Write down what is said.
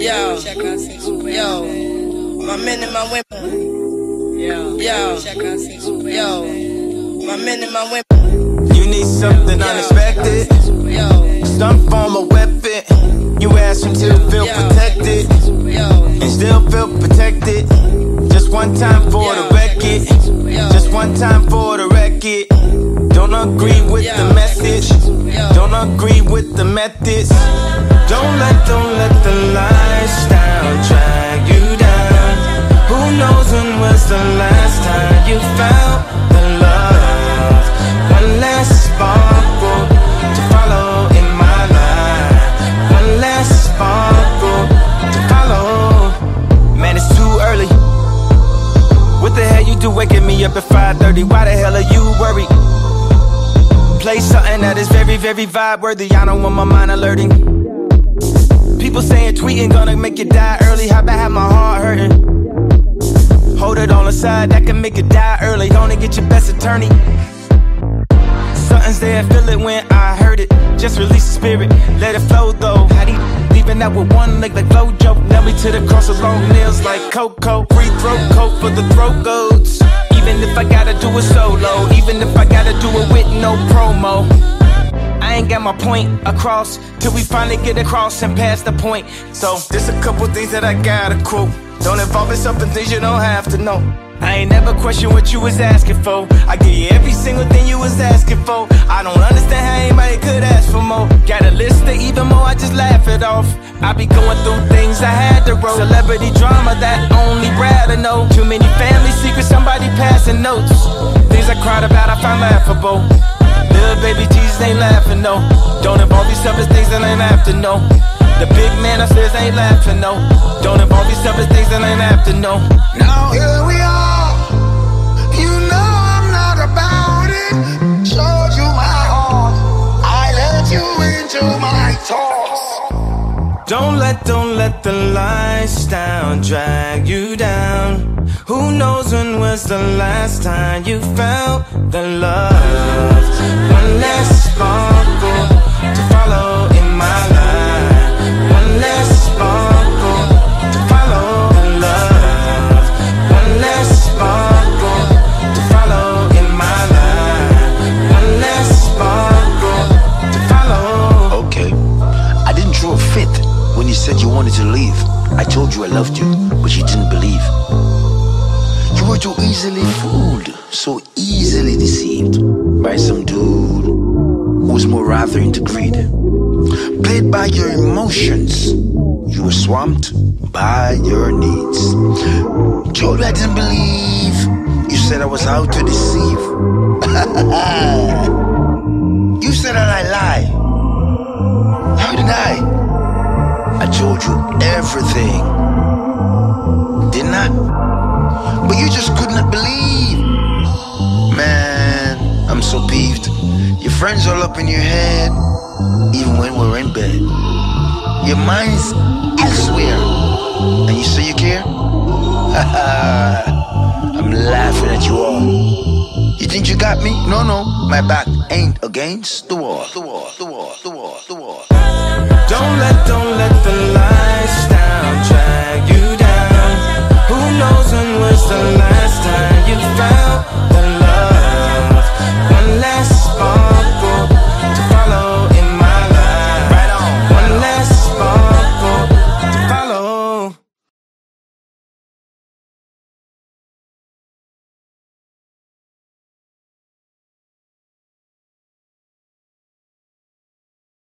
Yo, my men and my women. Yo, my men and my women. You need something unexpected. Some form of weapon. You ask him to feel protected, and still feel protected. Just one time for the record. Just one time for the record. Don't agree with the message. Don't agree with the methods. Don't let the lifestyle drag you down. Who knows when was the last time you found the love? One last sparkle to follow in my life. One last sparkle to follow. Man, it's too early. What the hell you do waking me up at 5:30? Why the hell are you worried? Play something that is very, very vibe worthy. I don't want my mind alerting. People saying tweeting gonna make you die early. How about have my heart hurting? Hold it on the side, that can make you die early. Don't it get your best attorney? Something's there, feel it when I heard it. Just release the spirit, let it flow though. How do you leaving out with one leg like Flojo? Nail me to the cross with long nails like Coco. Free throw coat for the throat goats. Even if I gotta do it solo, even if I gotta do it with no promo, I ain't got my point across till we finally get across and pass the point. So there's a couple things that I gotta quote. Don't involve yourself in things you don't have to know. I ain't never questioned what you was asking for. I give you every single thing you was asking for. I don't understand how anybody could ask for more. Got a list of even more, I just laugh it off. I be going through things I had to roll. Celebrity drama that only rather know. Too many family secrets, somebody passing notes. Things I cried about, I find laughable. Little baby Jesus ain't laughing, no. Don't involve yourself in things that ain't after, no. The big man upstairs ain't laughing, no. Don't involve yourself in things that ain't after, no. Now here we are. Showed you my heart, I let you into my thoughts. Don't let the lifestyle drag you down. Who knows when was the last time you felt the love? One less sparkle to follow in my life. One less sparkle to follow the love. One less sparkle to follow in my life. Okay, I didn't draw a fifth when you said you wanted to leave. I told you I loved you, but you didn't believe. You were too easily fooled, so easily deceived by some dude who was more rather into greed. Played by your emotions, you were swamped by your needs. Told you I didn't believe. You said I was out to deceive. You said that I lie. How did I? I told you everything, didn't I? But you just couldn't believe. Man, I'm so peeved. Your friends all up in your head, even when we're in bed. Your mind's elsewhere, and you say you care? I'm laughing at you all. You think you got me? No, my back ain't against the wall. Don't let the